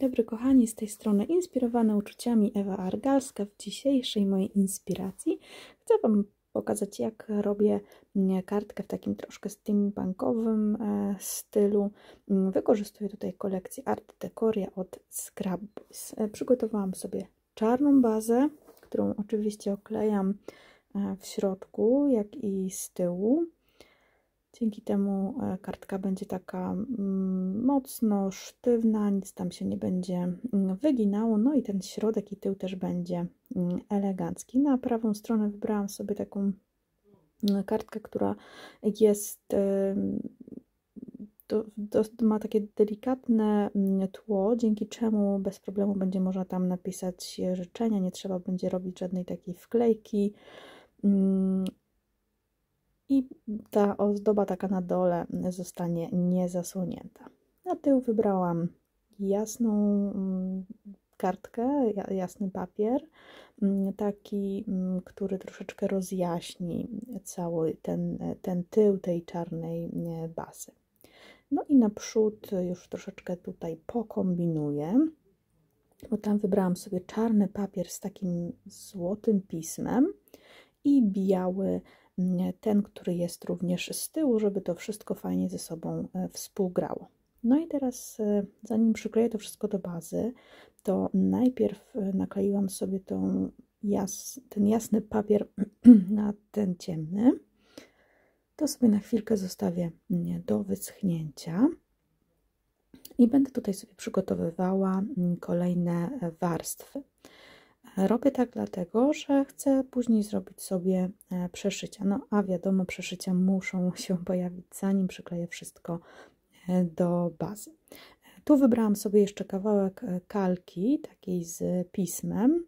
Dzień dobry kochani, z tej strony inspirowana uczuciami Ewa Argalska. W dzisiejszej mojej inspiracji chcę Wam pokazać, jak robię kartkę w takim troszkę steampunkowym stylu. Wykorzystuję tutaj kolekcję Art Decoria od ScrapBoys. Przygotowałam sobie czarną bazę, którą oczywiście oklejam w środku, jak i z tyłu. Dzięki temu kartka będzie taka mocno sztywna, nic tam się nie będzie wyginało. No i ten środek i tył też będzie elegancki. Na prawą stronę wybrałam sobie taką kartkę, która jest, ma takie delikatne tło, dzięki czemu bez problemu będzie można tam napisać życzenia. Nie trzeba będzie robić żadnej takiej wklejki. I ta ozdoba taka na dole zostanie niezasłonięta. Na tył wybrałam jasną kartkę, jasny papier, taki, który troszeczkę rozjaśni cały ten tył tej czarnej bazy. No i naprzód już troszeczkę tutaj pokombinuję, bo tam wybrałam sobie czarny papier z takim złotym pismem i biały, ten, który jest również z tyłu, żeby to wszystko fajnie ze sobą współgrało. No i teraz, zanim przykleję to wszystko do bazy, to najpierw nakleiłam sobie ten jasny papier na ten ciemny. To sobie na chwilkę zostawię do wyschnięcia. I będę tutaj sobie przygotowywała kolejne warstwy. Robię tak dlatego, że chcę później zrobić sobie przeszycia. No a wiadomo, przeszycia muszą się pojawić, zanim przykleję wszystko do bazy. Tu wybrałam sobie jeszcze kawałek kalki, takiej z pismem.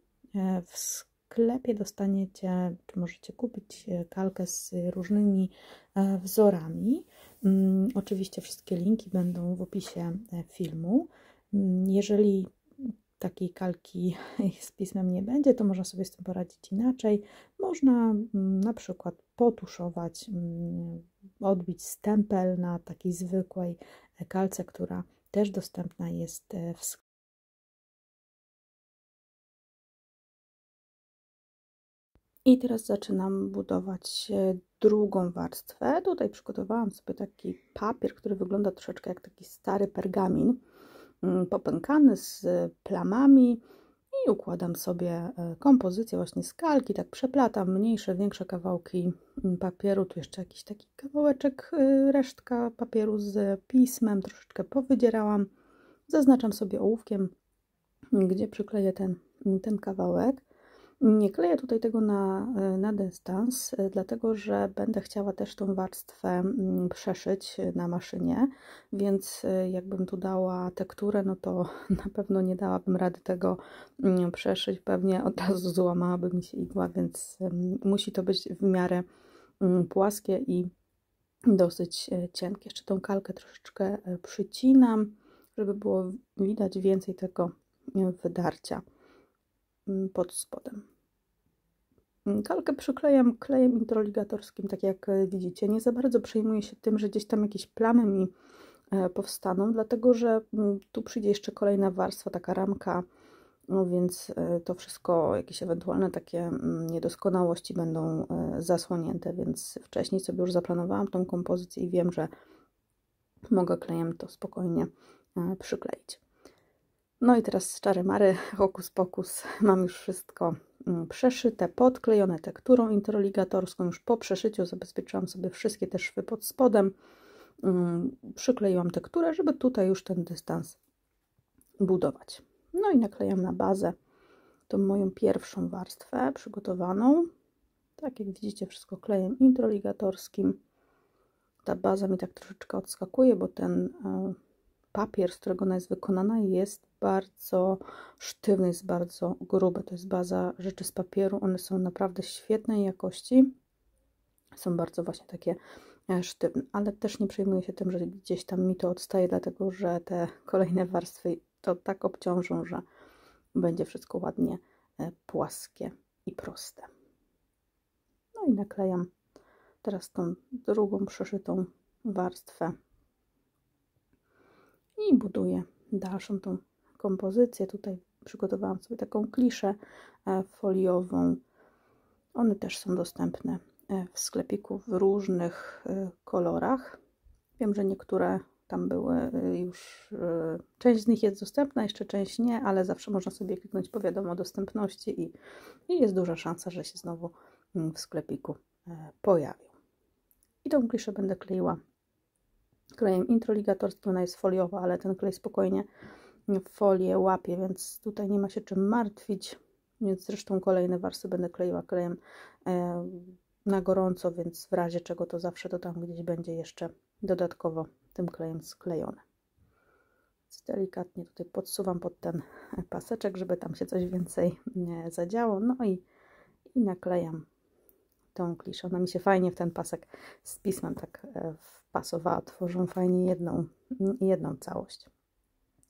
W sklepie dostaniecie, czy możecie kupić kalkę z różnymi wzorami. Oczywiście wszystkie linki będą w opisie filmu. Jeżeli takiej kalki z pismem nie będzie, to można sobie z tym poradzić inaczej. Można na przykład potuszować, odbić stempel na takiej zwykłej kalce, która też dostępna jest w sklepie. I teraz zaczynam budować drugą warstwę. Tutaj przygotowałam sobie taki papier, który wygląda troszeczkę jak taki stary pergamin, popękany, z plamami, i układam sobie kompozycję właśnie z kalki, tak przeplatam mniejsze, większe kawałki papieru, tu jeszcze jakiś taki kawałeczek, resztka papieru z pismem, troszeczkę powydzierałam, zaznaczam sobie ołówkiem, gdzie przykleję ten kawałek. Nie kleję tutaj tego na dystans, dlatego że będę chciała też tą warstwę przeszyć na maszynie, więc jakbym tu dała tekturę, no to na pewno nie dałabym rady tego przeszyć, pewnie od razu złamałaby mi się igła, więc musi to być w miarę płaskie i dosyć cienkie. Jeszcze tą kalkę troszeczkę przycinam, żeby było widać więcej tego wydarcia pod spodem. Kalkę przyklejam klejem introligatorskim, tak jak widzicie. Nie za bardzo przejmuję się tym, że gdzieś tam jakieś plamy mi powstaną, dlatego że tu przyjdzie jeszcze kolejna warstwa, taka ramka, no więc to wszystko, jakieś ewentualne takie niedoskonałości będą zasłonięte, więc wcześniej sobie już zaplanowałam tą kompozycję i wiem, że mogę klejem to spokojnie przykleić. No i teraz z czary-mary, hokus pokus, mam już wszystko przeszyte, podklejone tekturą introligatorską. Już po przeszyciu zabezpieczyłam sobie wszystkie te szwy pod spodem. Przykleiłam tekturę, żeby tutaj już ten dystans budować. No i naklejam na bazę tą moją pierwszą warstwę przygotowaną. Tak jak widzicie, wszystko klejem introligatorskim. Ta baza mi tak troszeczkę odskakuje, bo ten papier, z którego ona jest wykonana, jest bardzo sztywny, jest bardzo gruby. To jest baza rzeczy z papieru. One są naprawdę świetnej jakości. Są bardzo właśnie takie sztywne, ale też nie przejmuję się tym, że gdzieś tam mi to odstaje, dlatego że te kolejne warstwy to tak obciążą, że będzie wszystko ładnie płaskie i proste. No i naklejam teraz tą drugą przeszytą warstwę i buduję dalszą tą kompozycję. Tutaj przygotowałam sobie taką kliszę foliową. One też są dostępne w sklepiku w różnych kolorach. Wiem, że niektóre tam były już, część z nich jest dostępna, jeszcze część nie, ale zawsze można sobie kliknąć po wiadomo dostępności i jest duża szansa, że się znowu w sklepiku pojawią. I tą kliszę będę kleiła klejem introligatorskim, ona jest foliowa, ale ten klej spokojnie folię łapie, więc tutaj nie ma się czym martwić, więc zresztą kolejne warstwy będę kleiła klejem na gorąco, więc w razie czego to zawsze to tam gdzieś będzie jeszcze dodatkowo tym klejem sklejone. Delikatnie tutaj podsuwam pod ten paseczek, żeby tam się coś więcej zadziało, no i naklejam tą kliszę. Ona mi się fajnie w ten pasek z pismem tak wpasowała, tworzą fajnie jedną całość.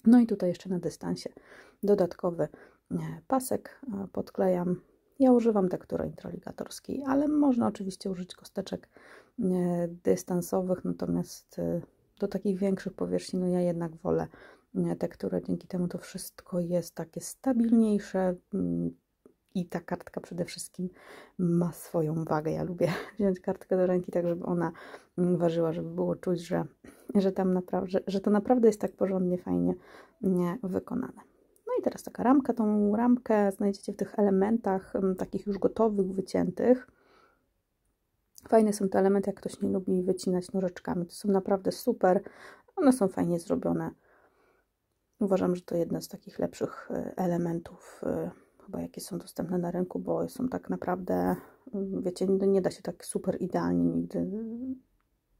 No i tutaj jeszcze na dystansie dodatkowy pasek podklejam. Ja używam tektury introligatorskiej, ale można oczywiście użyć kosteczek dystansowych, natomiast do takich większych powierzchni, no ja jednak wolę tekturę, dzięki temu to wszystko jest takie stabilniejsze i ta kartka przede wszystkim ma swoją wagę. Ja lubię wziąć kartkę do ręki tak, żeby ona ważyła, żeby było czuć, że to naprawdę jest tak porządnie, fajnie wykonane. No i teraz taka ramka, tą ramkę znajdziecie w tych elementach takich już gotowych, wyciętych. Fajne są te elementy, jak ktoś nie lubi wycinać nożyczkami, to są naprawdę super, one są fajnie zrobione. Uważam, że to jedna z takich lepszych elementów, chyba jakie są dostępne na rynku, bo są tak naprawdę, wiecie, nie da się tak super idealnie nigdy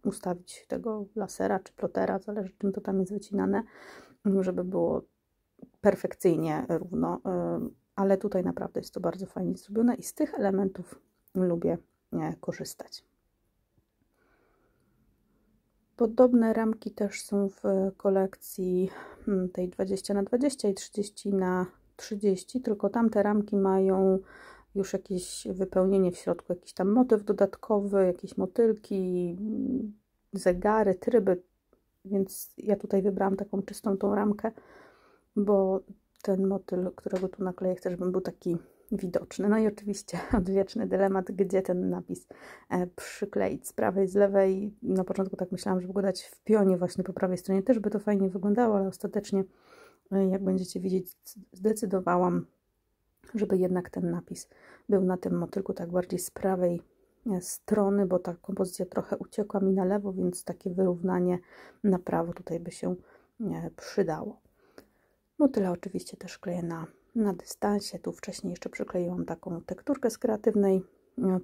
ustawić tego lasera czy plotera, zależy czym to tam jest wycinane, żeby było perfekcyjnie równo, ale tutaj naprawdę jest to bardzo fajnie zrobione i z tych elementów lubię korzystać. Podobne ramki też są w kolekcji tej 20×20 i 30×30, tylko tamte ramki mają już jakieś wypełnienie w środku, jakiś tam motyw dodatkowy, jakieś motylki, zegary, tryby, więc ja tutaj wybrałam taką czystą tą ramkę, bo ten motyl, którego tu nakleję, chcę, żebym był taki widoczny. No i oczywiście odwieczny dylemat, gdzie ten napis przykleić, z prawej, z lewej. Na początku tak myślałam, żeby go dać w pionie właśnie po prawej stronie, też by to fajnie wyglądało, ale ostatecznie, jak będziecie widzieć, zdecydowałam, żeby jednak ten napis był na tym motylku tak bardziej z prawej strony, bo ta kompozycja trochę uciekła mi na lewo, więc takie wyrównanie na prawo tutaj by się przydało. Motyla oczywiście też kleję na dystansie. Tu wcześniej jeszcze przykleiłam taką tekturkę z kreatywnej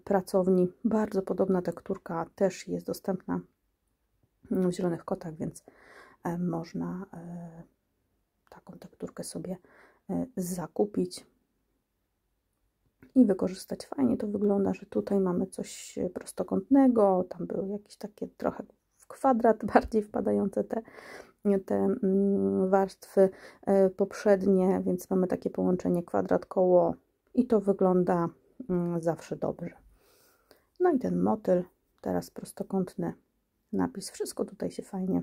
pracowni. Bardzo podobna tekturka też jest dostępna w Zielonych Kotach, więc można taką tekturkę sobie zakupić i wykorzystać. Fajnie to wygląda, że tutaj mamy coś prostokątnego, tam były jakieś takie trochę w kwadrat bardziej wpadające te warstwy poprzednie, więc mamy takie połączenie kwadrat, koło i to wygląda zawsze dobrze. No i ten motyl, teraz prostokątny napis, wszystko tutaj się fajnie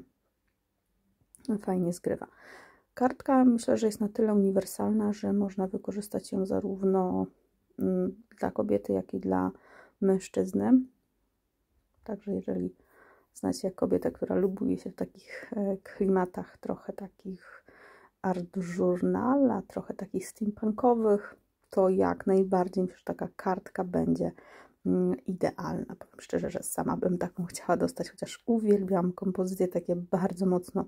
zgrywa. Kartka myślę, że jest na tyle uniwersalna, że można wykorzystać ją zarówno dla kobiety, jak i dla mężczyzny. Także jeżeli znacie kobietę, która lubuje się w takich klimatach trochę takich art journala, trochę takich steampunkowych, to jak najbardziej myślę, że taka kartka będzie idealna. Powiem szczerze, że sama bym taką chciała dostać, chociaż uwielbiam kompozycje takie bardzo mocno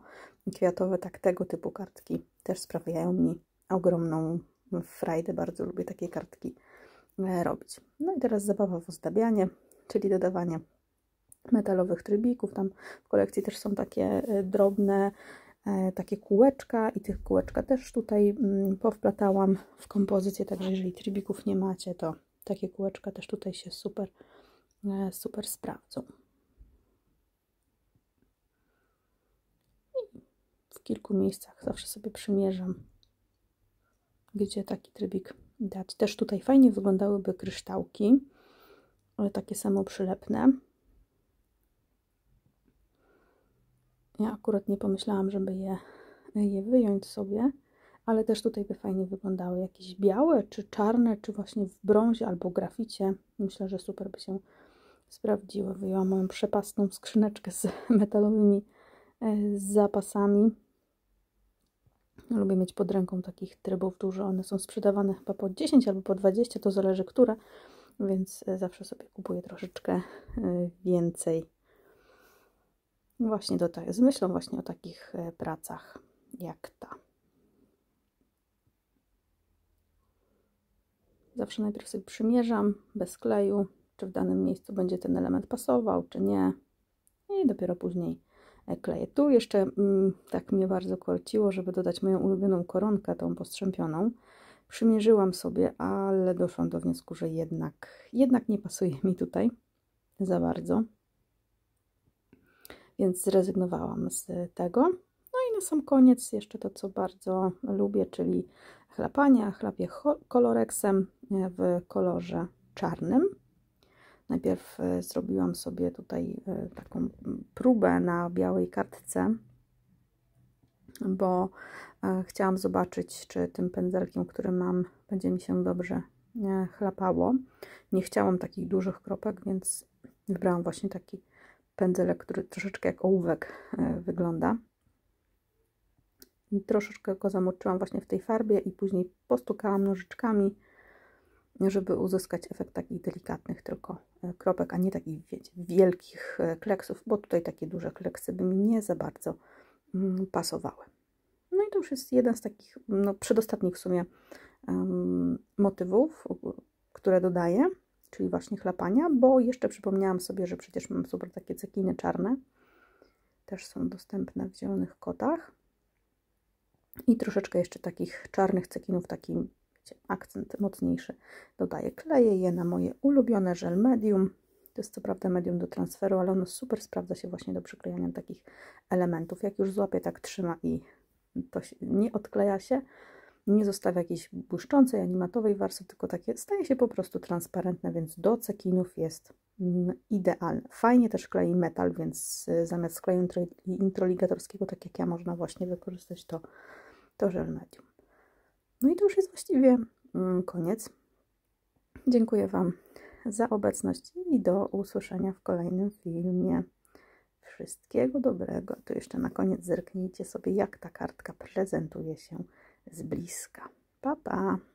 kwiatowe, tak tego typu kartki też sprawiają mi ogromną frajdę, bardzo lubię takie kartki robić. No i teraz zabawa w ozdabianie, czyli dodawanie metalowych trybików, tam w kolekcji też są takie drobne takie kółeczka i tych kółeczka też tutaj powplatałam w kompozycję, także jeżeli trybików nie macie, to takie kółeczka też tutaj się super sprawdzą. I w kilku miejscach zawsze sobie przymierzam, gdzie taki trybik dać. Też tutaj fajnie wyglądałyby kryształki, ale takie samo przylepne. Ja akurat nie pomyślałam, żeby je wyjąć sobie, ale też tutaj by fajnie wyglądały jakieś białe, czy czarne, czy właśnie w brązie albo graficie. Myślę, że super by się sprawdziły. Wyjęłam moją przepastną skrzyneczkę z metalowymi zapasami. Lubię mieć pod ręką takich trybów dużo. One są sprzedawane chyba po 10 albo po 20, to zależy które, więc zawsze sobie kupuję troszeczkę więcej. Właśnie z myślą właśnie o takich pracach jak ta. Zawsze najpierw sobie przymierzam bez kleju, czy w danym miejscu będzie ten element pasował, czy nie. I dopiero później kleję. Tu jeszcze tak mnie bardzo korciło, żeby dodać moją ulubioną koronkę, tą postrzępioną. Przymierzyłam sobie, ale doszłam do wniosku, że jednak nie pasuje mi tutaj za bardzo. Więc zrezygnowałam z tego. No i na sam koniec jeszcze to, co bardzo lubię, czyli chlapanie. Chlapię Colorexem w kolorze czarnym. Najpierw zrobiłam sobie tutaj taką próbę na białej kartce, bo chciałam zobaczyć, czy tym pędzelkiem, który mam, będzie mi się dobrze chlapało. Nie chciałam takich dużych kropek, więc wybrałam właśnie taki pędzelek, który troszeczkę jak ołówek wygląda. I troszeczkę go zamoczyłam właśnie w tej farbie i później postukałam nożyczkami, żeby uzyskać efekt takich delikatnych tylko kropek, a nie takich, wiecie, wielkich kleksów, bo tutaj takie duże kleksy by mi nie za bardzo pasowały. No i to już jest jeden z takich, no, przedostatnich w sumie motywów, które dodaję, czyli właśnie chlapania, bo jeszcze przypomniałam sobie, że przecież mam super takie cekiny czarne, też są dostępne w zielonych kotach i troszeczkę jeszcze takich czarnych cekinów, takim akcent mocniejszy dodaję. Kleję je na moje ulubione żel medium. To jest co prawda medium do transferu, ale ono super sprawdza się właśnie do przyklejania takich elementów. Jak już złapie, tak trzyma i to się nie odkleja się, nie zostawia jakiejś błyszczącej, animatowej warstwy, tylko takie staje się po prostu transparentne, więc do cekinów jest idealne. Fajnie też klei metal, więc zamiast kleju introligatorskiego, tak jak ja, można właśnie wykorzystać to żel medium. No i to już jest właściwie koniec. Dziękuję Wam za obecność i do usłyszenia w kolejnym filmie. Wszystkiego dobrego. To jeszcze na koniec zerknijcie sobie, jak ta kartka prezentuje się z bliska. Pa, pa!